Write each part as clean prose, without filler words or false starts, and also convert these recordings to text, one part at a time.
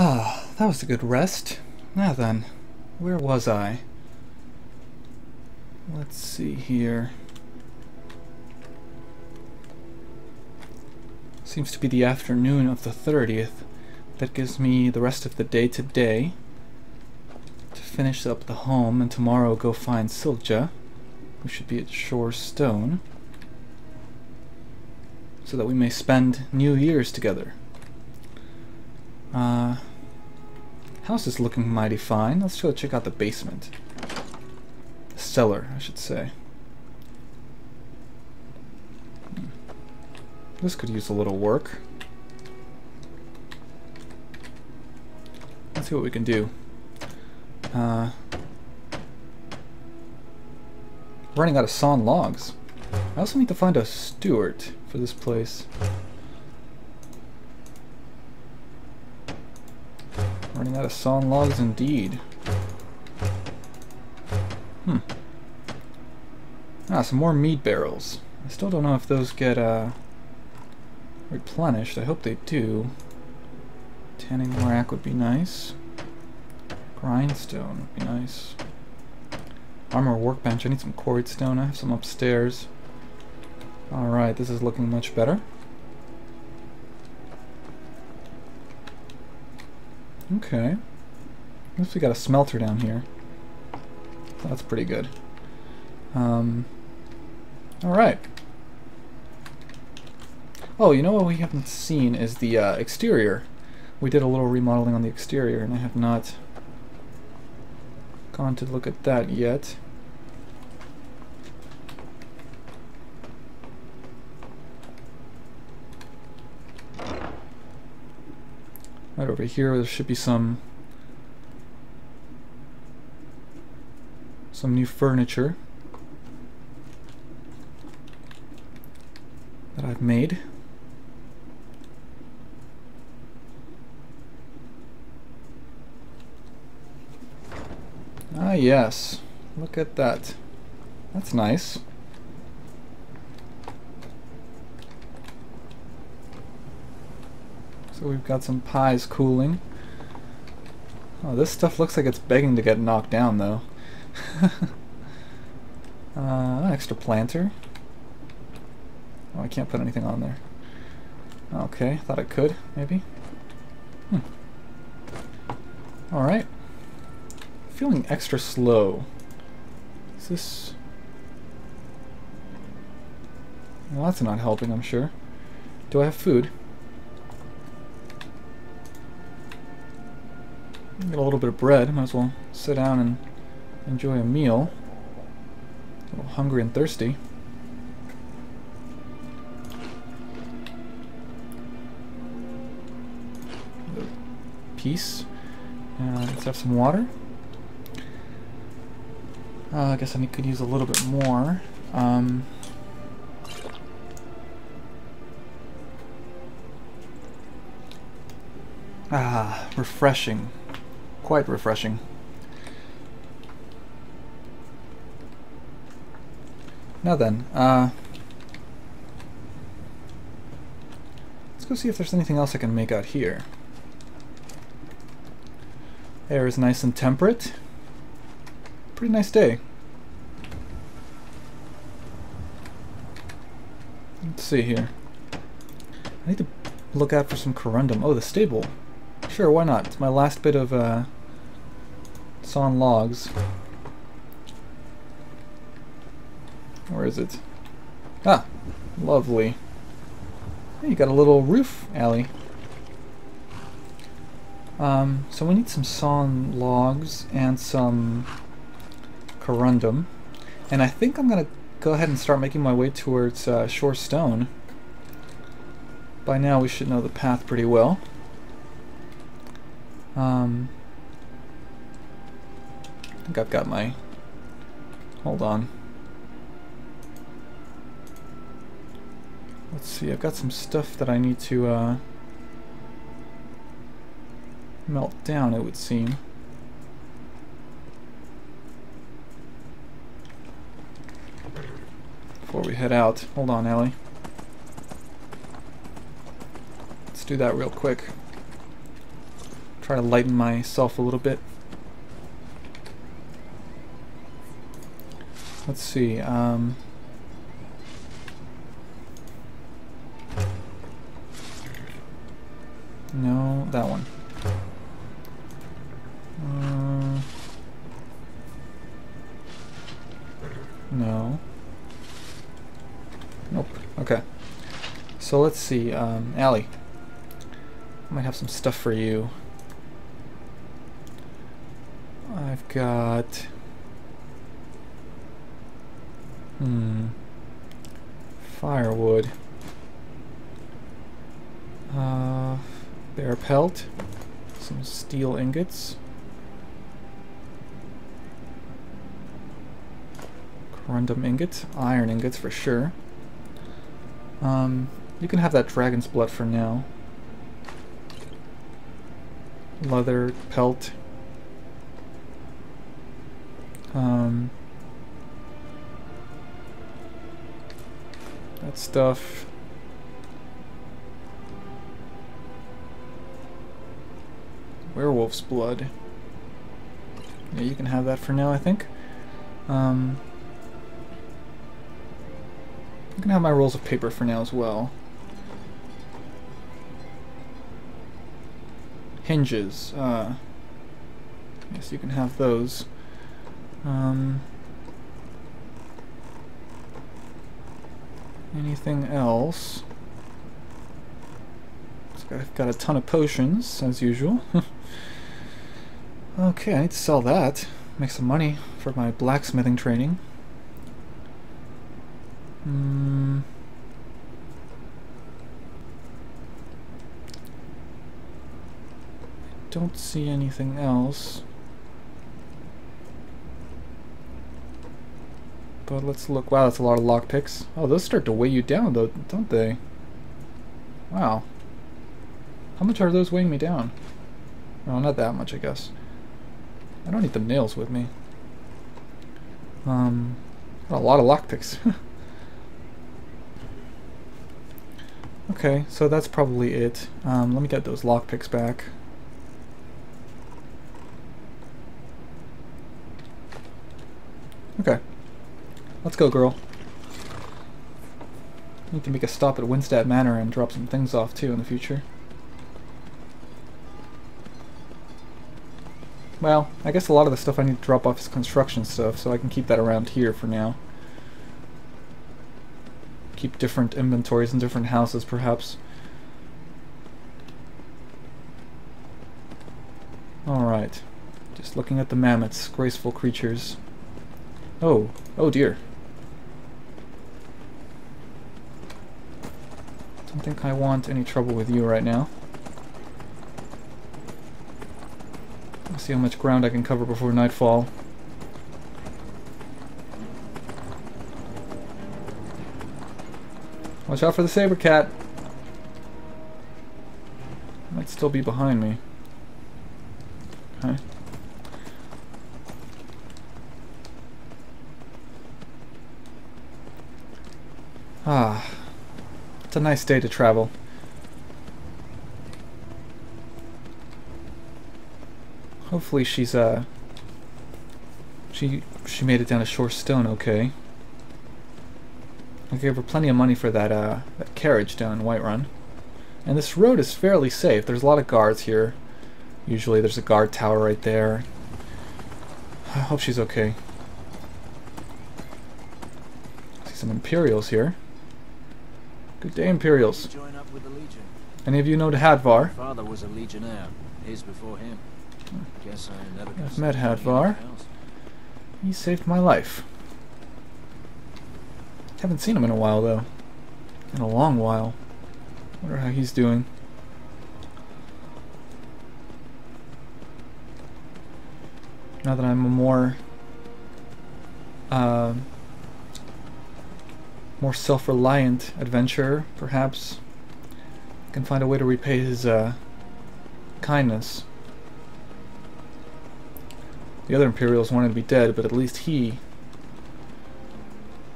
Ah, that was a good rest. Now then, where was I? Let's see here. Seems to be the afternoon of the 30th. That gives me the rest of the day today to finish up the home, and tomorrow go find Silja, who should be at Shor's Stone, so that we may spend New Year's together. House is looking mighty fine. Let's go check out the basement. The cellar, I should say. This could use a little work. Let's see what we can do. Running out of sawn logs. I also need to find a steward for this place. Running out of sawn logs indeed. Ah, some more mead barrels. I still don't know if those get replenished. I hope they do. Tanning rack would be nice. Grindstone would be nice. Armor workbench. I need some quarried stone. I have some upstairs. Alright, this is looking much better. Okay. I guess we got a smelter down here. That's pretty good. Alright. Oh, you know what we haven't seen is the exterior. We did a little remodeling on the exterior, and I have not gone to look at that yet. Right over here, there should be some new furniture that I've made. Ah yes, look at that. That's nice. So we've got some pies cooling. Oh, this stuff looks like it's begging to get knocked down, though. Extra planter. Oh, I can't put anything on there. Okay, thought I could, maybe. Alright. Feeling extra slow. Is this... Well, that's not helping, I'm sure. Do I have food? Got a little bit of bread. Might as well sit down and enjoy a meal. A little hungry and thirsty. Peace. Let's have some water. I guess I could use a little bit more. Refreshing. Quite refreshing. Now then, let's go see if there's anything else I can make out here. Air is nice and temperate. Pretty nice day. Let's see here. I need to look out for some corundum. Oh, the stable. Sure, why not? It's my last bit of sawn logs. Where is it? Ah, lovely. Hey, you got a little roof alley. So we need some sawn logs and some corundum, and I think I'm gonna go ahead and start making my way towards Shor's Stone. By now we should know the path pretty well. I think I've got my... Hold on. Let's see, I've got some stuff that I need to melt down, it would seem. Before we head out. Hold on, Ellie. Let's do that real quick. try to lighten myself a little bit. Let's see. No, that one. No. Nope. Okay. So let's see. Allie, I might have some stuff for you. I've got... Firewood. Bear pelt. Some steel ingots. Corundum ingots. Iron ingots for sure. You can have that dragon's blood for now. Leather, pelt. That stuff. Werewolf's blood. Yeah, you can have that for now, I think. You can have my rolls of paper for now as well. Hinges. Yes, you can have those. Anything else? I've got a ton of potions, as usual. Okay, I need to sell that. Make some money for my blacksmithing training. I don't see anything else. But let's look. Wow, that's a lot of lockpicks. Oh, those start to weigh you down, though, don't they? Wow. How much are those weighing me down? Well, not that much, I guess. I don't need the nails with me. A lot of lockpicks. Okay, so that's probably it. Let me get those lockpicks back. Okay. Let's go, girl. Need to make a stop at Winstead Manor and drop some things off, too, in the future. Well, I guess a lot of the stuff I need to drop off is construction stuff, so I can keep that around here for now. Keep different inventories in different houses, perhaps. Alright. Just looking at the mammoths, graceful creatures. Oh, oh dear. Don't think I want any trouble with you right now. See how much ground I can cover before nightfall. Watch out for the saber cat. Might still be behind me. Okay. Ah, it's a nice day to travel. Hopefully she's she made it down to Shor's Stone okay. I gave her plenty of money for that that carriage down in Whiterun. And this road is fairly safe. There's a lot of guards here. Usually there's a guard tower right there. I hope she's okay. I see some Imperials here. Good day, Imperials. Join up with the Legion. Any of you know the Hadvar? My father was a legionnaire. His before him. Guess I've met Hadvar. He saved my life. Haven't seen him in a while, though. In a long while. Wonder how he's doing. Now that I'm a more self-reliant adventurer, perhaps I can find a way to repay his kindness. The other Imperials wanted to be dead, but at least he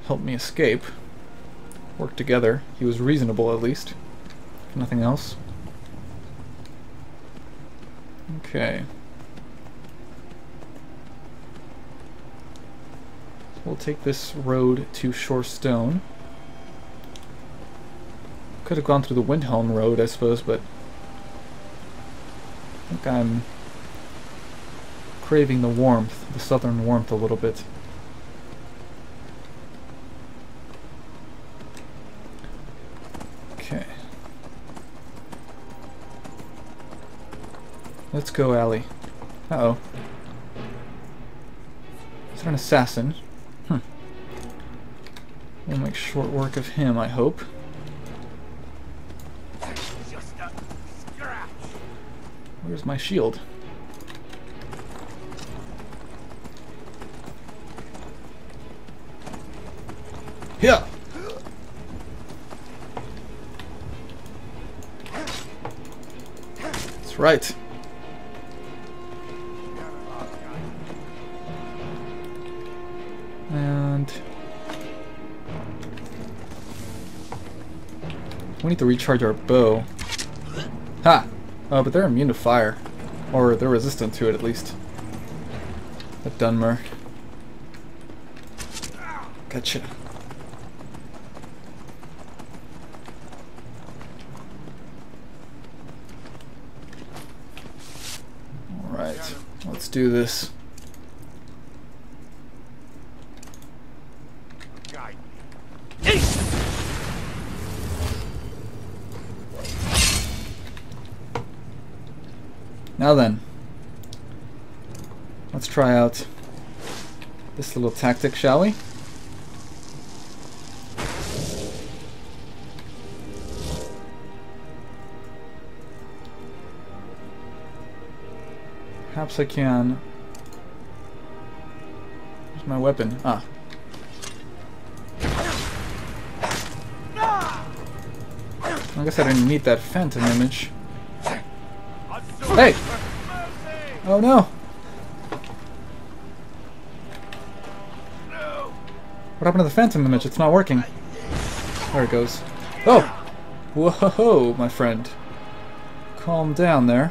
helped me escape. Worked together. He was reasonable, at least. If nothing else. Okay. So we'll take this road to Shor's Stone. Could have gone through the Windhelm road, I suppose, but I think I'm craving the warmth, the southern warmth a little bit. Okay. Let's go, Allie. Uh-oh. Is there an assassin? We'll make short work of him, I hope. Where's my shield? Yeah. That's right. And we need to recharge our bow. Ha! But they're immune to fire. Or they're resistant to it, at least. That Dunmer. Gotcha. Alright, let's do this. Now then, let's try out this little tactic, shall we? Perhaps I can... Where's my weapon? Ah. I guess I didn't need that phantom image. Hey! Oh no! What happened to the phantom image? It's not working. There it goes. Oh! Whoa, my friend. Calm down there.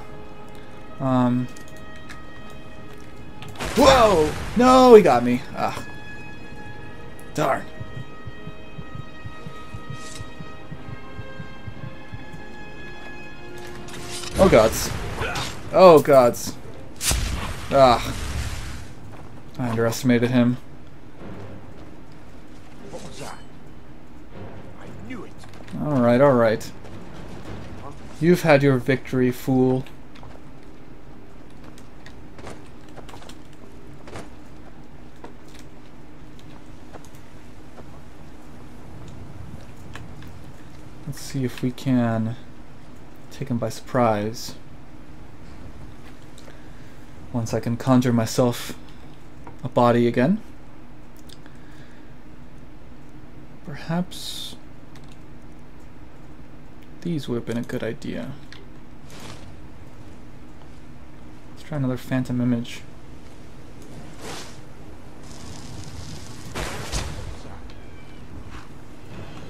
Whoa! No, he got me. Ah. Darn. Oh gods. Oh gods. Ah. I underestimated him. What was that? I knew it. Alright, alright. You've had your victory, fool. Let's see if we can take him by surprise. Once I can conjure myself a body again. Perhaps these would have been a good idea. Let's try another phantom image.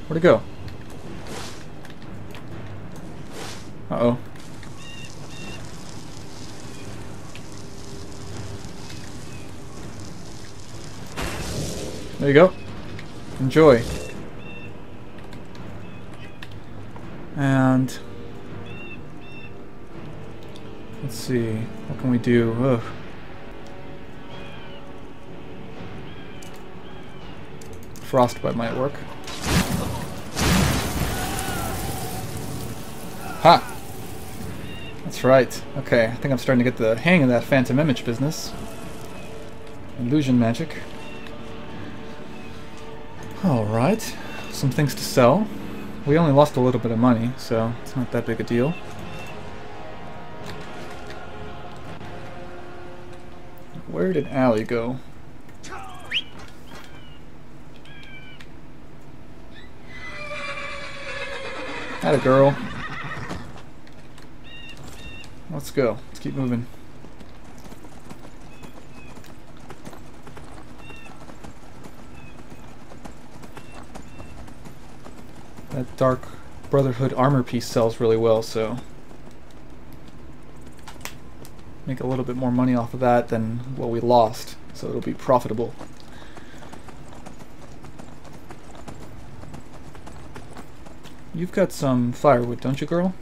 Where'd it go? Uh-oh. There you go. Enjoy. And let's see, what can we do? Ugh. Frostbite might work. Ha! That's right. Okay, I think I'm starting to get the hang of that phantom image business. Illusion magic. Alright, some things to sell. We only lost a little bit of money, so it's not that big a deal. Where did Allie go? Atta girl. Let's go. Let's keep moving. That Dark Brotherhood armor piece sells really well, so make a little bit more money off of that than what we lost, so it'll be profitable. You've got some firewood, don't you, girl?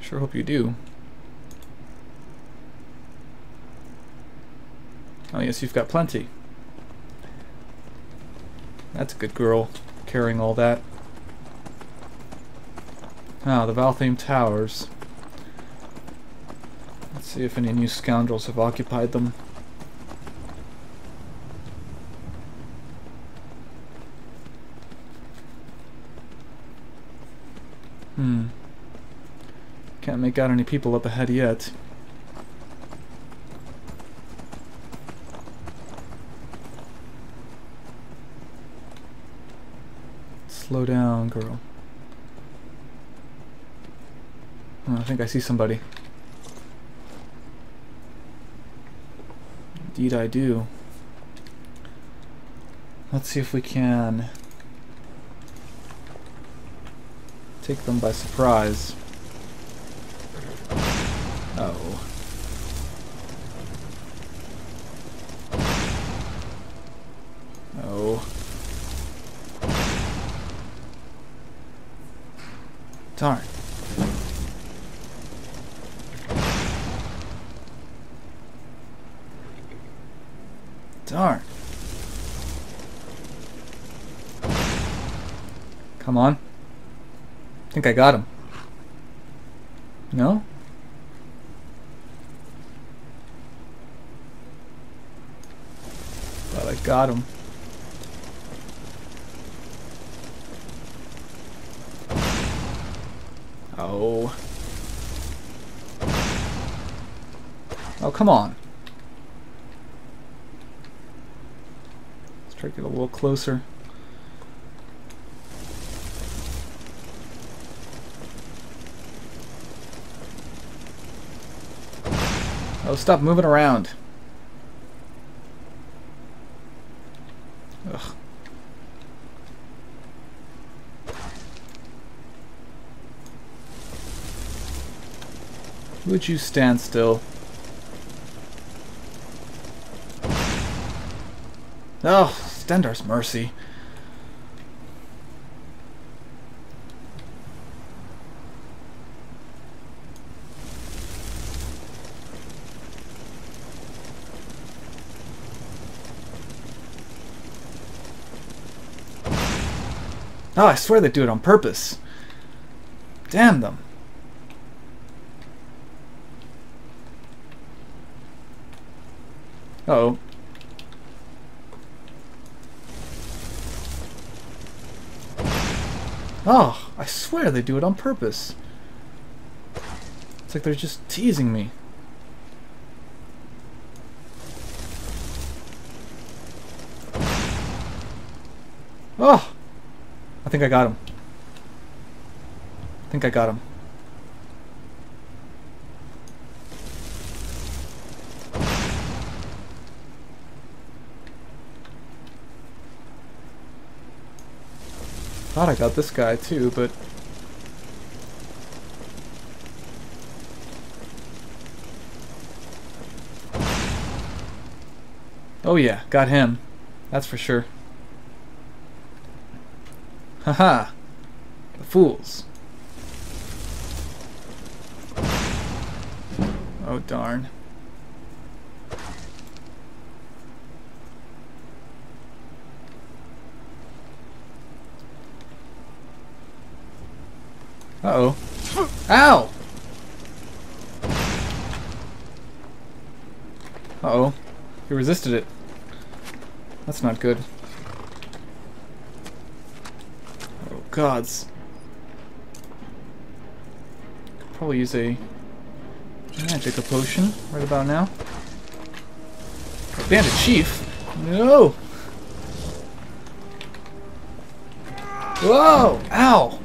Sure hope you do. Oh yes, you've got plenty. That's a good girl, carrying all that. Ah, the Valtheim Towers. Let's see if any new scoundrels have occupied them. Can't make out any people up ahead yet. Slow down, girl. Oh, I think I see somebody. Indeed I do. Let's see if we can take them by surprise. Oh. Oh. Darn. Darn. Come on. I think I got him. No? Thought I got him. Oh. Oh, come on. Let's try to get a little closer. Oh, stop moving around. Ugh. Would you stand still? Oh, Stendar's mercy. Oh, I swear they do it on purpose. Damn them. Uh-oh. Oh, I swear they do it on purpose. It's like they're just teasing me. Oh! I think I got him. I think I got him. Thought I got this guy too, but oh yeah, got him. That's for sure. Haha, the fools. Oh darn. Uh-oh. Ow! Uh-oh. He resisted it. That's not good. Oh, gods. Could probably use a magic potion right about now. Bandit Chief? No! Whoa! Ow!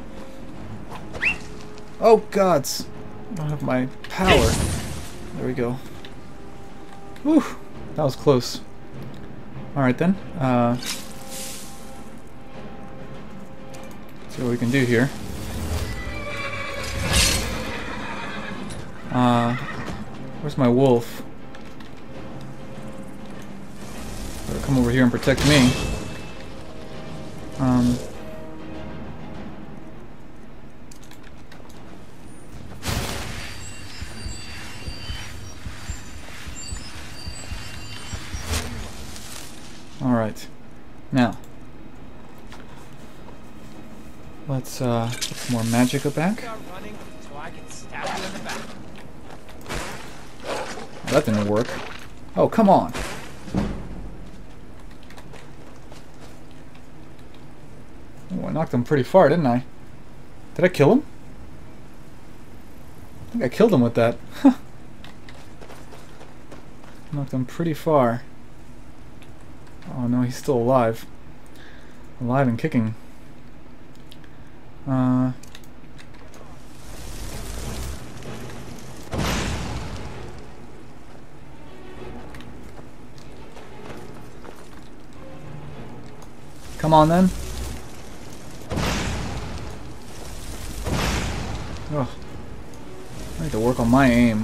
Oh gods! I don't have my power. There we go. Whew! That was close. Alright then. See what we can do here. Where's my wolf? Better come over here and protect me. Alright. Now. Let's put some more magicka back. That didn't work. Oh, come on. Oh, I knocked him pretty far, didn't I? Did I kill him? I think I killed him with that. Knocked him pretty far. Oh no, he's still alive. Alive and kicking. Come on then. Oh, I need to work on my aim.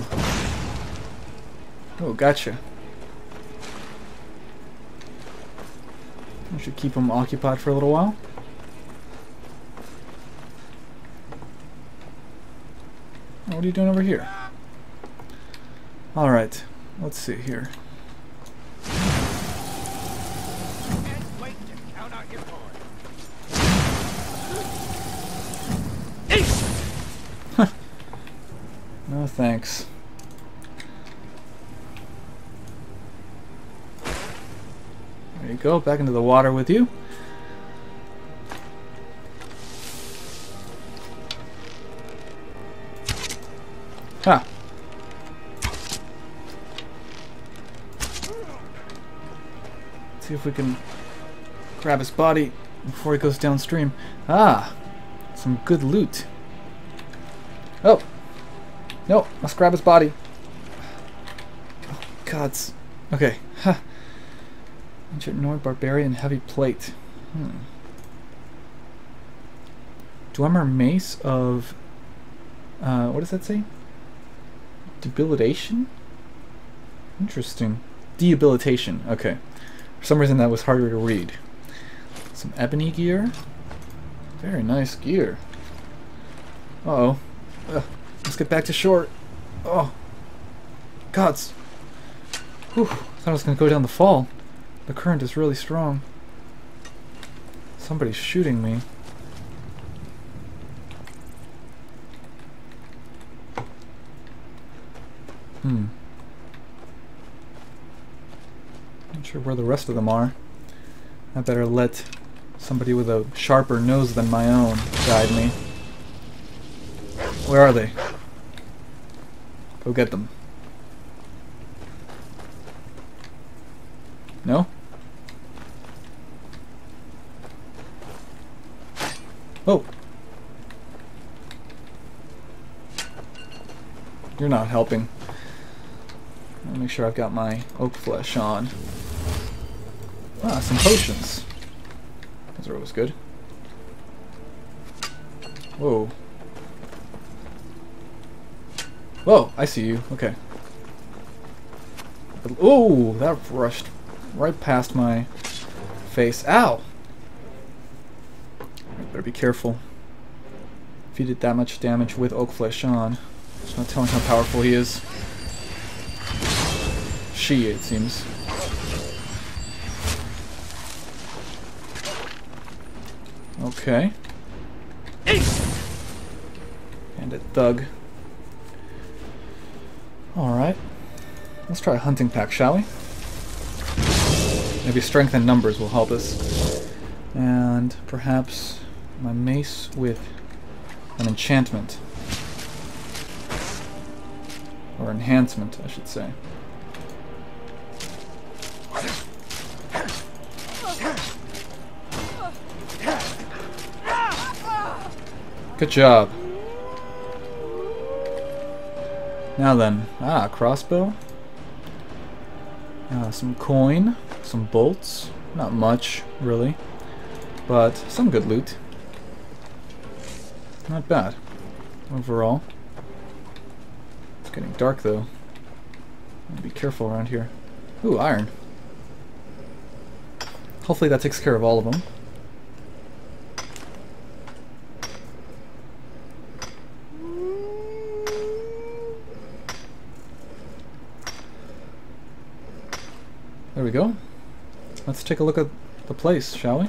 Oh, gotcha. I should keep him occupied for a little while. What are you doing over here? Alright, let's see here. No thanks. There you go, back into the water with you. Ha! Let's see if we can grab his body before he goes downstream. Ah! Some good loot. Oh! No, must grab his body. Oh, gods. Okay. Huh. Ancient Nord Barbarian Heavy Plate. Dunmer Mace of... what does that say? Debilitation? Interesting. Debilitation. Okay. For some reason that was harder to read. Some ebony gear. Very nice gear. Uh-oh. Ugh. Let's get back to shore. Oh, gods. Whew. I thought I was going to go down the fall. The current is really strong. Somebody's shooting me. Not sure where the rest of them are. I better let somebody with a sharper nose than my own guide me. Where are they? Go get them. No? Oh! You're not helping. I'll make sure I've got my oak flesh on. Ah, some potions. Those are always good. Whoa. Whoa, I see you. Okay. Oh, that rushed right past my face. Ow! Better be careful. If he did that much damage with Oak Flesh on, it's not telling how powerful he is. She, it seems. Okay. And a thug. Alright, let's try a hunting pack, shall we? Maybe strength and numbers will help us. And perhaps my mace with an enchantment. Or enhancement, I should say. Good job. Now then, crossbow, some coin, some bolts, not much really, but some good loot, not bad overall. It's getting dark though. Be careful around here. Ooh, iron. Hopefully that takes care of all of them. There we go. Let's take a look at the place, shall we?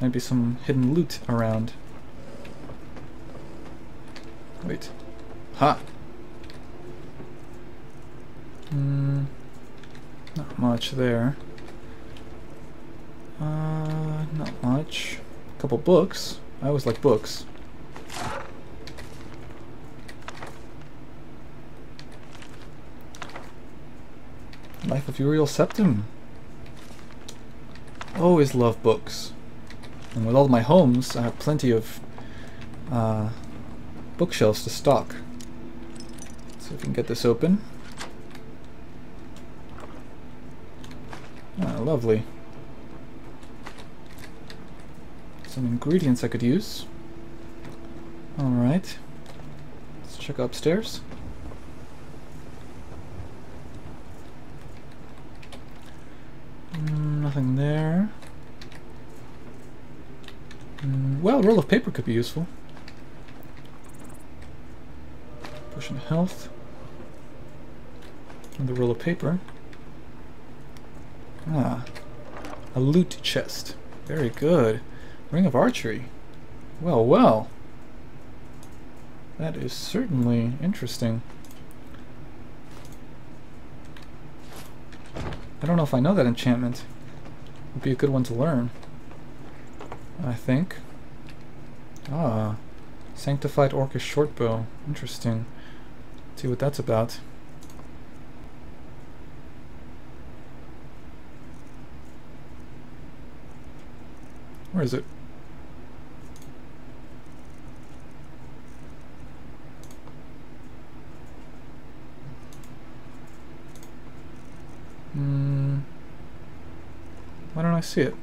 Might be some hidden loot around. Wait. Ha! Not much there. Not much. A couple books. I always like books. Life of Uriel Septim. Always love books. And with all my homes, I have plenty of bookshelves to stock. Let's see if we can get this open. Ah, lovely. Some ingredients I could use. Alright. Let's check upstairs. Nothing there. Well, a roll of paper could be useful. Potion of health. And the roll of paper. Ah. A loot chest. Very good. Ring of archery. Well, well. That is certainly interesting. I don't know if I know that enchantment. Would be a good one to learn, I think. Ah. Sanctified Orcish Shortbow. Interesting. Let's see what that's about. Where is it? Why don't I see it?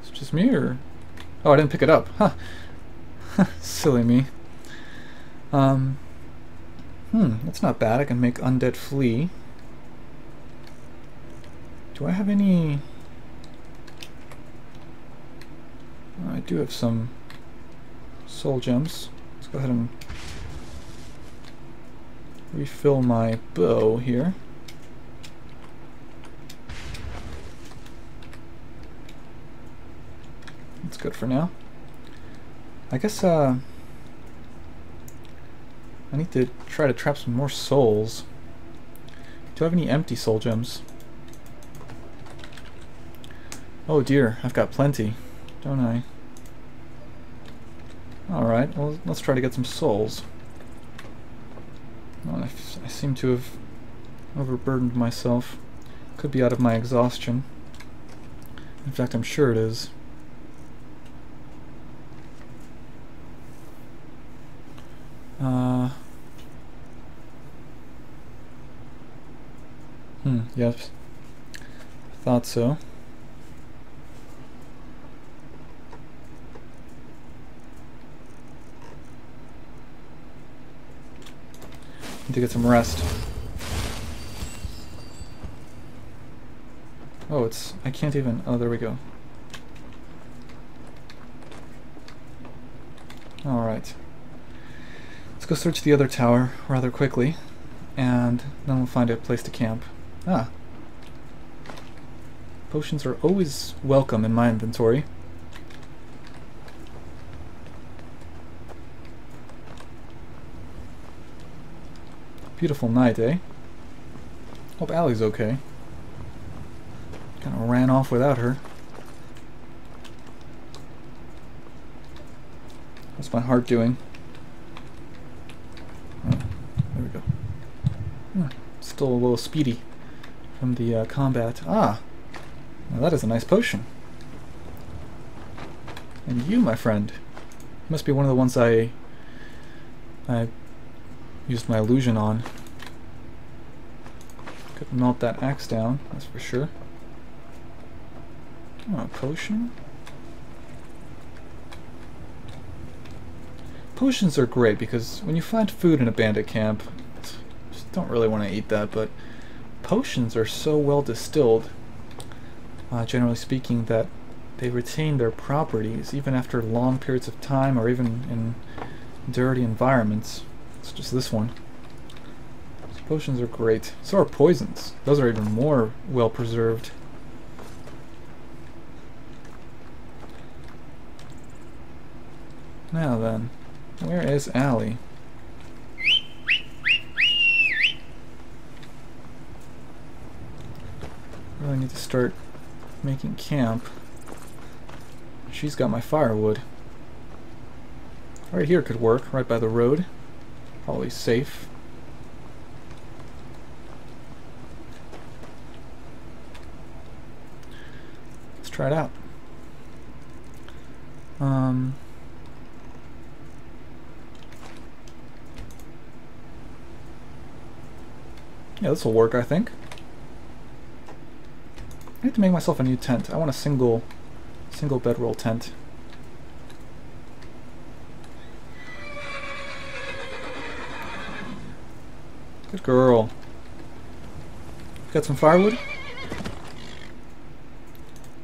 It's just me, or... Oh, I didn't pick it up. Huh. Silly me. That's not bad. I can make undead flee. Do I have any... I do have some soul gems. Let's go ahead and... refill my bow here. That's good for now. I guess I need to try to trap some more souls. Do I have any empty soul gems? Oh dear, I've got plenty, don't I? Alright, well, let's try to get some souls. Well, I seem to have overburdened myself. Could be out of my exhaustion. In fact, I'm sure it is. Yep. I thought so. To get some rest. Oh, it's... I can't even... Oh, there we go. Alright. Let's go search the other tower rather quickly, and then we'll find a place to camp. Ah. Potions are always welcome in my inventory. Beautiful night, eh? Hope Allie's okay. Kinda ran off without her. What's my heart doing? Oh, there we go. Still a little speedy from the combat. Ah! Now that is a nice potion. And you, my friend, must be one of the ones I used my illusion on. Could melt that axe down, that's for sure. Oh, a potion? Potions are great because when you find food in a bandit camp, just don't really want to eat that, but potions are so well distilled, generally speaking, that they retain their properties even after long periods of time or even in dirty environments. It's just this one. So potions are great. So are poisons. Those are even more well preserved. Now then, where is Allie? Really need to start making camp. She's got my firewood. Right here could work, right by the road. Probably safe. Let's try it out. Yeah, this will work, I think. I need to make myself a new tent. I want a single bedroll tent. Good girl. Got some firewood?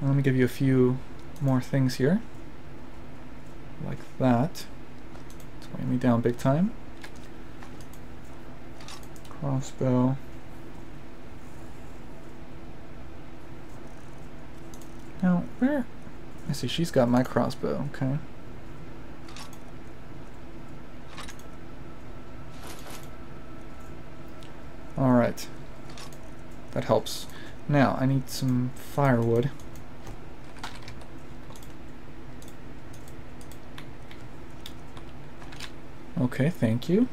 Let me give you a few more things here. Like that. It's weighing me down big time. Crossbow. Now, where? I see she's got my crossbow, okay. Alright. That helps. Now, I need some firewood. Okay, thank you.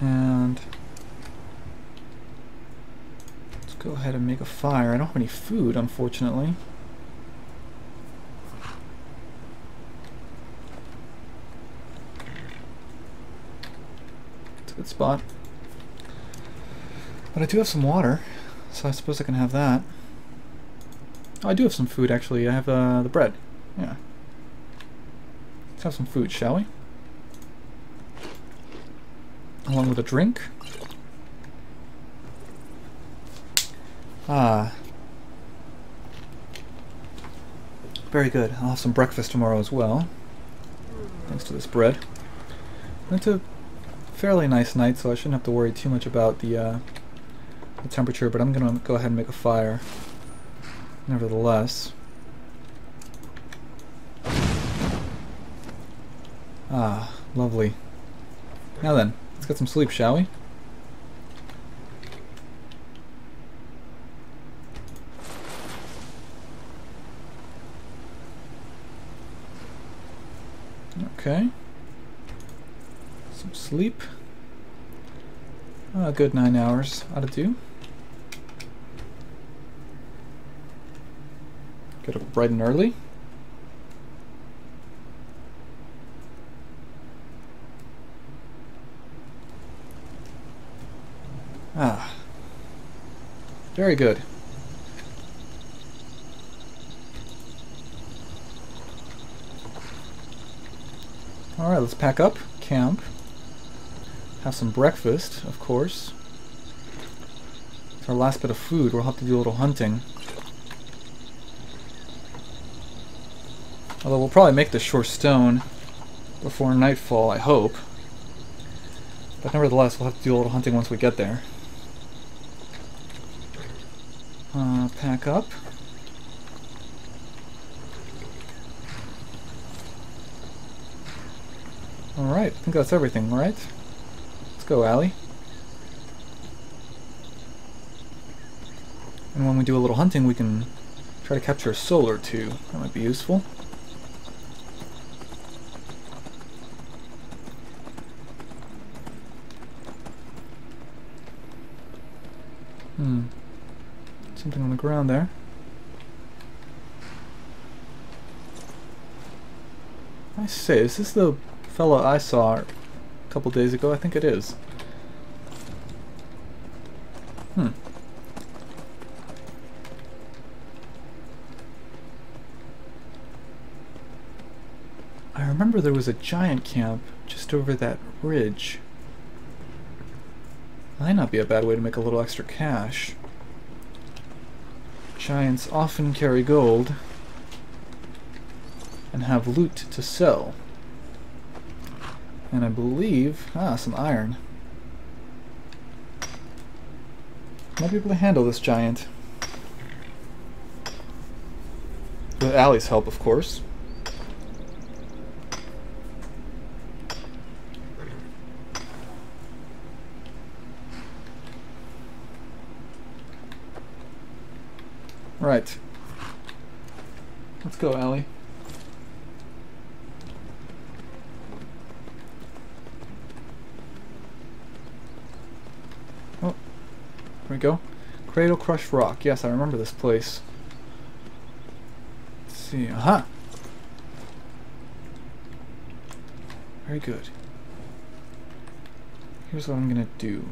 And go ahead and make a fire. I don't have any food, unfortunately. It's a good spot. But I do have some water, so I suppose I can have that. Oh, I do have some food, actually. I have the bread. Yeah. Let's have some food, shall we? Along with a drink. Ah. Very good. I'll have some breakfast tomorrow as well. Thanks to this bread. It's a fairly nice night, so I shouldn't have to worry too much about the temperature, but I'm going to go ahead and make a fire nevertheless. Ah, lovely. Now then, let's get some sleep, shall we? Okay. Some sleep. A good 9 hours ought to do. Get up bright and early. Ah. Very good. Alright, let's pack up, camp, have some breakfast, of course. It's our last bit of food. We'll have to do a little hunting. Although we'll probably make the Shor's Stone before nightfall, I hope. But nevertheless, we'll have to do a little hunting once we get there. Pack up. Alright, I think that's everything, right? Let's go, Allie. And when we do a little hunting, we can try to capture a soul or two. That might be useful. Something on the ground there. I say, is this the fellow I saw a couple days ago? I think it is. I remember there was a giant camp just over that ridge. Might not be a bad way to make a little extra cash. Giants often carry gold and have loot to sell. And I believe... some iron. Might be able to handle this giant. With Allie's help, of course. Right. Let's go, Allie. Oh. There we go. Cradle Crush Rock. Yes, I remember this place. Let's see. Aha! Very good. Here's what I'm gonna do.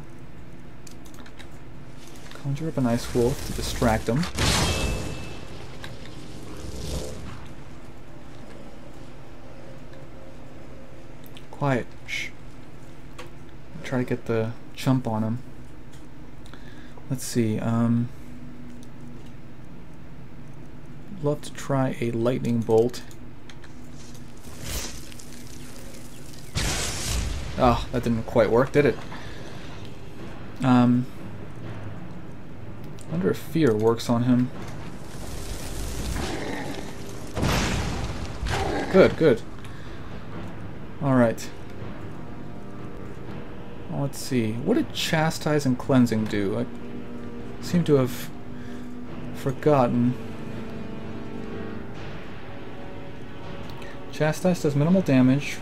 Conjure up an ice wolf to distract him. Quiet. Shh. Try to get the jump on him. Let's see. Love to try a lightning bolt. Ah, that didn't quite work, did it? I wonder if fear works on him. Good, good. Alright. Let's see. What did chastise and cleansing do? I seem to have forgotten. Chastise does minimal damage,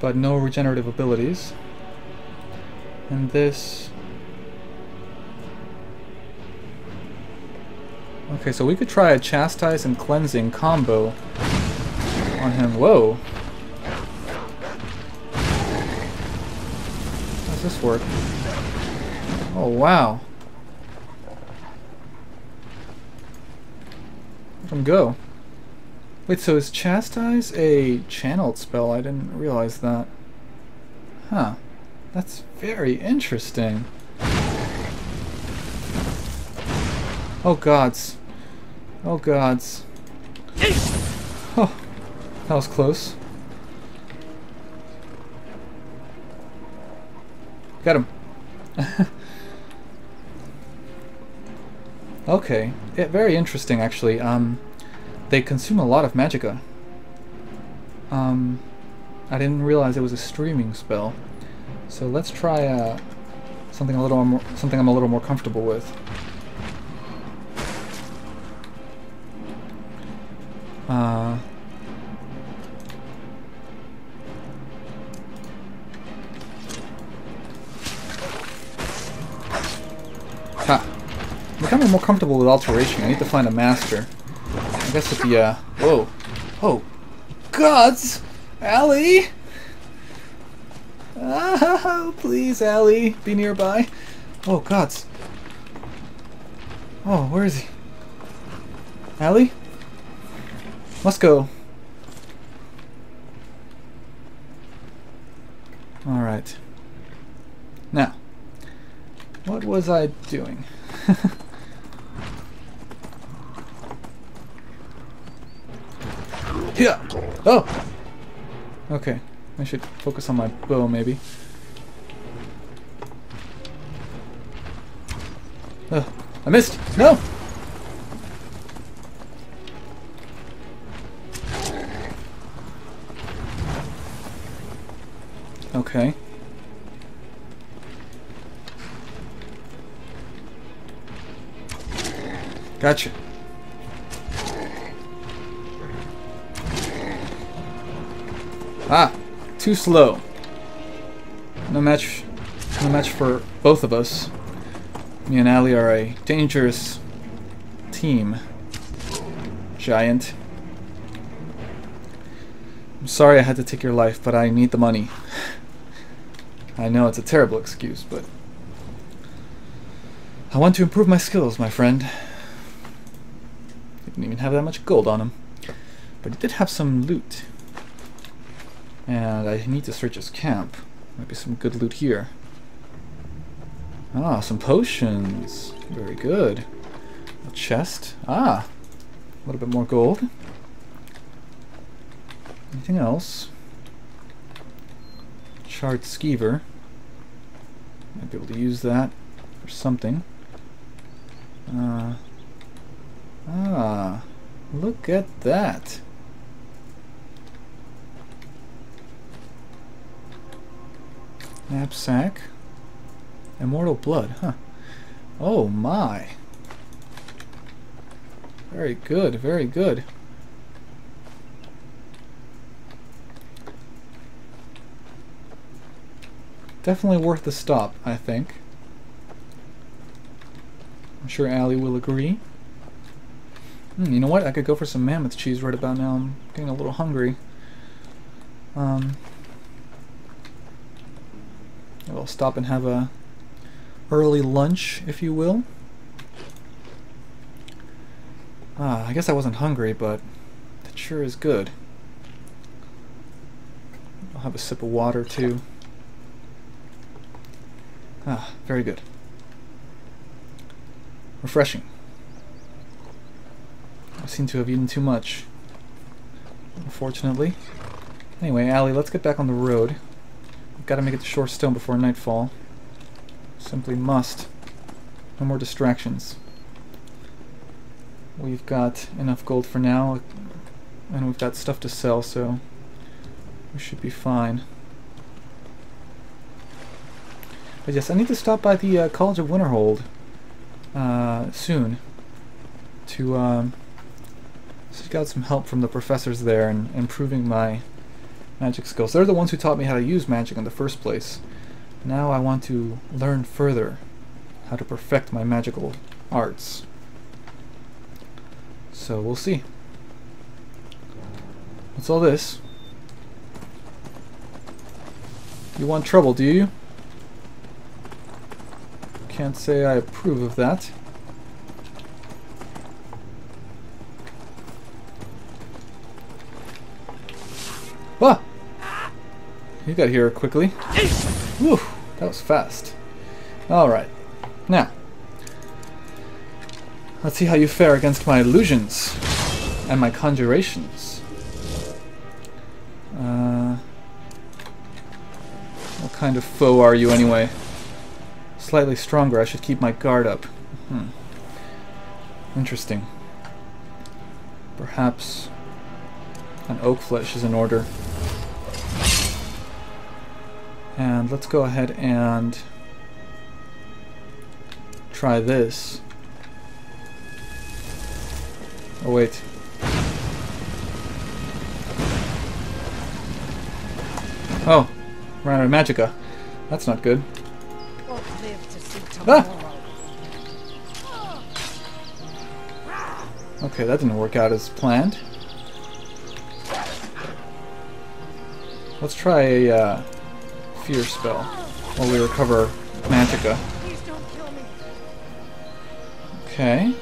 but no regenerative abilities. And this... Okay, so we could try a chastise and cleansing combo on him. Whoa! How's this work? Oh, wow. Let him go. Wait, so is chastise a channeled spell? I didn't realize that. Huh. That's very interesting. Oh, gods. Oh, gods. Oh, that was close. Got him. Okay. Yeah, very interesting, actually. They consume a lot of magicka. I didn't realize it was a streaming spell. So let's try something I'm a little more comfortable with. I'm becoming more comfortable with alteration. I need to find a master. I guess with the, whoa. Oh, gods! Allie! Oh, please, Allie, be nearby. Oh, gods. Oh, where is he? Allie? Let's go. Alright. Now, what was I doing? Yeah. Oh! Okay, I should focus on my bow, maybe. I missed! No! Okay. Gotcha. Ah, too slow. No match for both of us. Me and Allie are a dangerous team. Giant. I'm sorry I had to take your life, but I need the money. I know it's a terrible excuse, but I want to improve my skills, my friend. Didn't even have that much gold on him, but he did have some loot. And I need to search his camp. Might be some good loot here. Ah, some potions. Very good. A chest. Ah, a little bit more gold. Anything else? Shard skeever. Might be able to use that for something. Look at that. Knapsack. Immortal blood, huh? Oh my. Very good, very good. Definitely worth the stop, I think. I'm sure Allie will agree. You know what? I could go for some mammoth cheese right about now. I'm getting a little hungry. I'll stop and have a early lunch, if you will. Ah, I guess I wasn't hungry, but that sure is good. I'll have a sip of water too. Ah, very good. Refreshing. I seem to have eaten too much, unfortunately. Anyway, Allie, let's get back on the road. We've got to make it to Shor's Stone before nightfall. Simply must. No more distractions. We've got enough gold for now, and we've got stuff to sell, so we should be fine. But yes, I need to stop by the College of Winterhold soon to seek out some help from the professors there in improving my magic skills. They're the ones who taught me how to use magic in the first place. Now I want to learn further how to perfect my magical arts. So we'll see. What's all this? You want trouble, do you? Can't say I approve of that. Wah! You got here quickly. Whew, that was fast. Alright, now let's see how you fare against my illusions and my conjurations. What kind of foe are you anyway? Slightly stronger. I should keep my guard up. Interesting. Perhaps an oak flesh is in order. And let's go ahead and try this. Oh wait. Oh, ran out of magicka. That's not good. Ah! Okay, that didn't work out as planned. Let's try a fear spell while we recover magicka. Okay,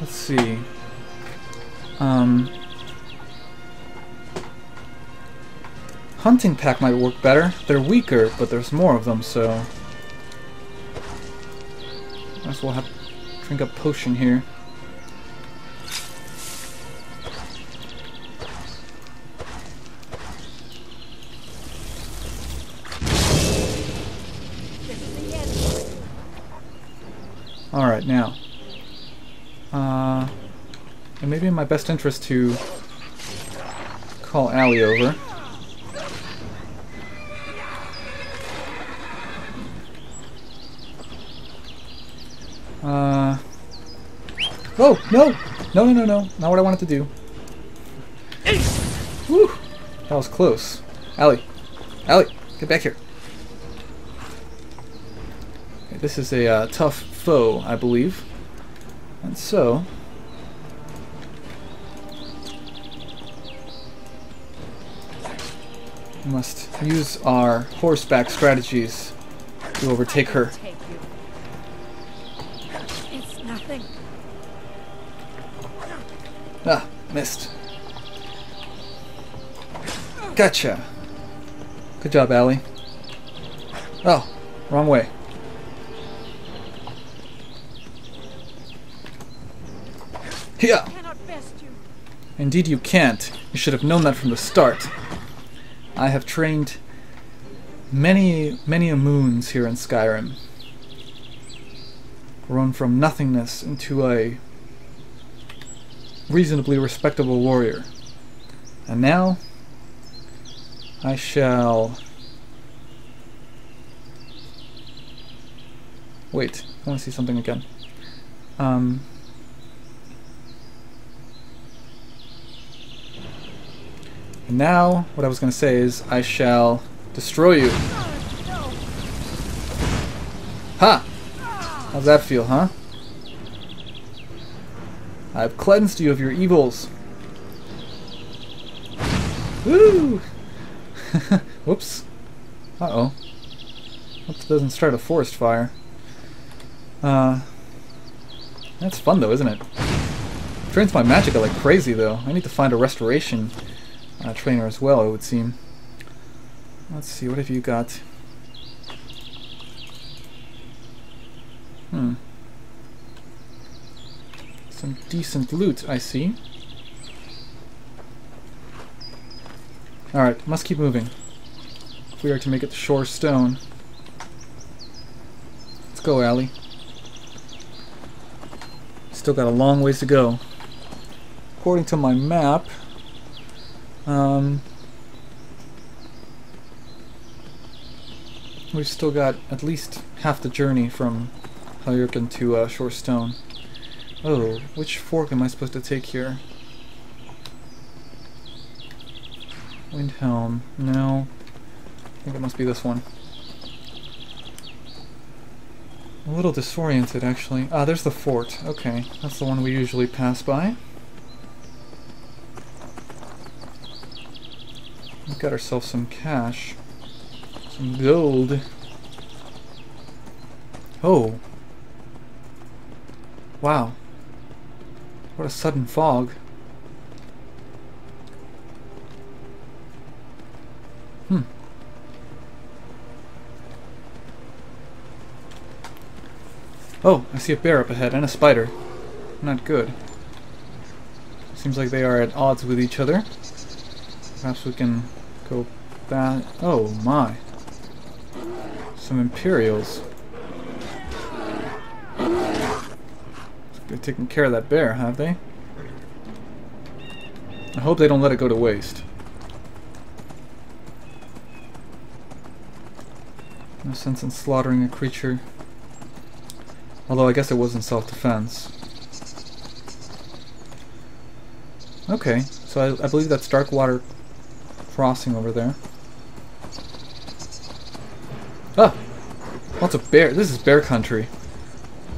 let's see. Hunting pack might work better. They're weaker, but there's more of them, so might as well have drink a potion here. All right, now it may be in my best interest to call Allie over. Oh, no! No, no, no, no. Not what I wanted to do. Woo! That was close. Allie. Allie, get back here. Okay, this is a tough foe, I believe. And so... we must use our horseback strategies to overtake her. nothing. Ah, missed. Gotcha. Good job, Allie. Oh, wrong way. Yeah. Indeed you can't. You should have known that from the start. I have trained many moons here in Skyrim. Grown from nothingness into a reasonably respectable warrior. And now I shall... Wait, I want to see something again. And now, what I was going to say is, I shall destroy you. Ha! How's that feel, huh? I have cleansed you of your evils. Woo! Whoops. Uh-oh. Hope it doesn't start a forest fire. That's fun though, isn't it? Trains my magic like crazy though. I need to find a restoration trainer as well, it would seem. Let's see, what have you got? Hmm. Some decent loot, I see. Alright, must keep moving. If we are to make it to Shor's Stone. Let's go, Allie. Still got a long ways to go. According to my map... we've still got at least half the journey from Hylurken to Shor's Stone. Oh, which fork am I supposed to take here? Windhelm. No. I think it must be this one. A little disoriented, actually. Ah, there's the fort. Okay, that's the one we usually pass by. We've got ourselves some cash. Some gold. Oh. Wow. What a sudden fog. Hmm. Oh, I see a bear up ahead and a spider. Not good. Seems like they are at odds with each other. Perhaps we can go back. Oh my. Some Imperials. They've taken care of that bear, have they? I hope they don't let it go to waste. No sense in slaughtering a creature. Although I guess it was in self-defense. Okay, so I believe that's Starkwater crossing over there. Ah! Lots of bear. This is bear country.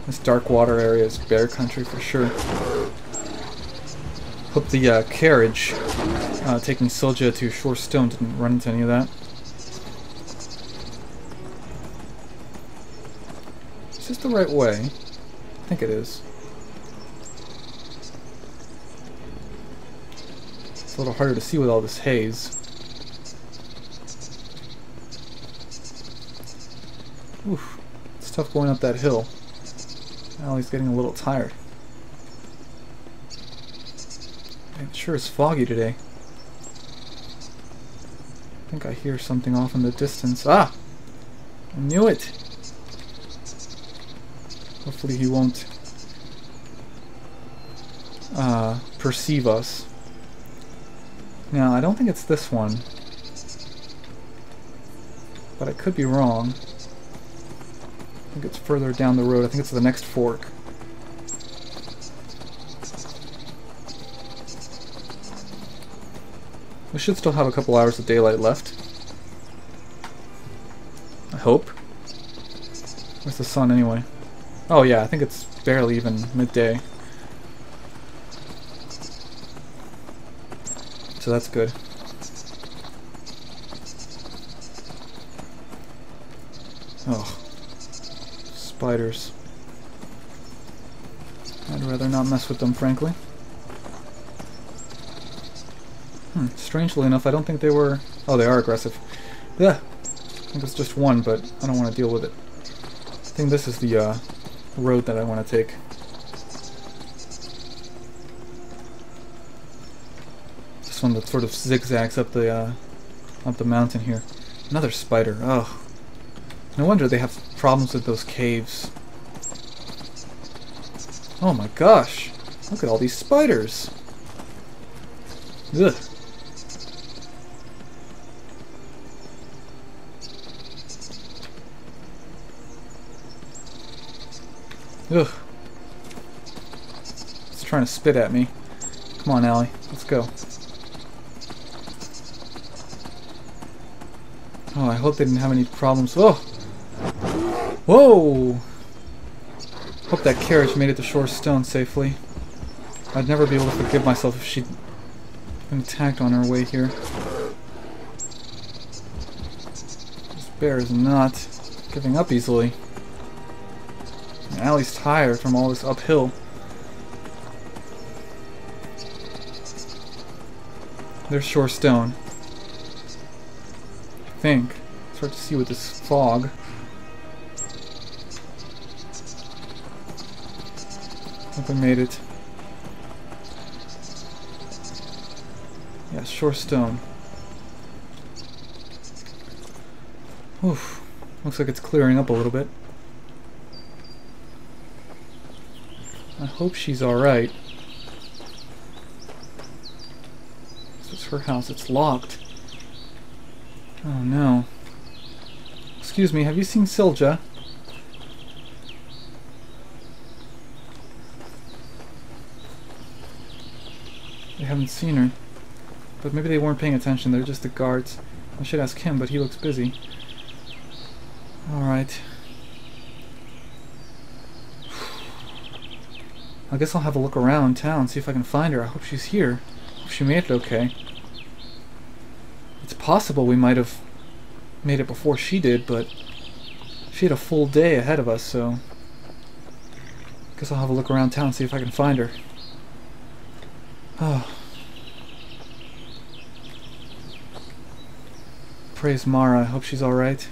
This Darkwater area is bear country for sure. Hope the carriage taking Silja to Shor's Stone didn't run into any of that. Is this the right way? I think it is. It's a little harder to see with all this haze. Oof. It's tough going up that hill. Now he's getting a little tired. It sure is foggy today. I think I hear something off in the distance. Ah! I knew it! Hopefully he won't perceive us. Now, I don't think it's this one. But I could be wrong. I think it's further down the road. I think it's the next fork. We should still have a couple hours of daylight left. I hope. Where's the sun anyway? Oh yeah, I think it's barely even midday. So that's good. Oh. Spiders. I'd rather not mess with them, frankly. Strangely enough, I don't think they were... Oh, they are aggressive. Yeah, I think it's just one, but I don't want to deal with it. I think this is the road that I want to take. This one that sort of zigzags up the mountain here. Another spider. Oh, no wonder they have problems with those caves. Oh my gosh! Look at all these spiders. Ugh. Ugh. It's trying to spit at me. Come on, Allie. Let's go. Oh, I hope they didn't have any problems. Oh! Whoa! Hope that carriage made it to Shor's Stone safely. I'd never be able to forgive myself if she'd been attacked on her way here. This bear is not giving up easily. Allie's tired from all this uphill. There's Shor's Stone. I think. It's hard to see with this fog. I think we made it. Yeah, Shor's Stone. Oof. Looks like it's clearing up a little bit. I hope she's alright. This is her house. It's locked. Oh no. Excuse me, have you seen Silja? They haven't seen her. But maybe they weren't paying attention. They're just the guards. I should ask him, but he looks busy. Alright. I guess I'll have a look around town, see if I can find her. I hope she's here. I hope she made it okay. It's possible we might have made it before she did, but she had a full day ahead of us, so... I guess I'll have a look around town, see if I can find her. Oh. Praise Mara. I hope she's alright.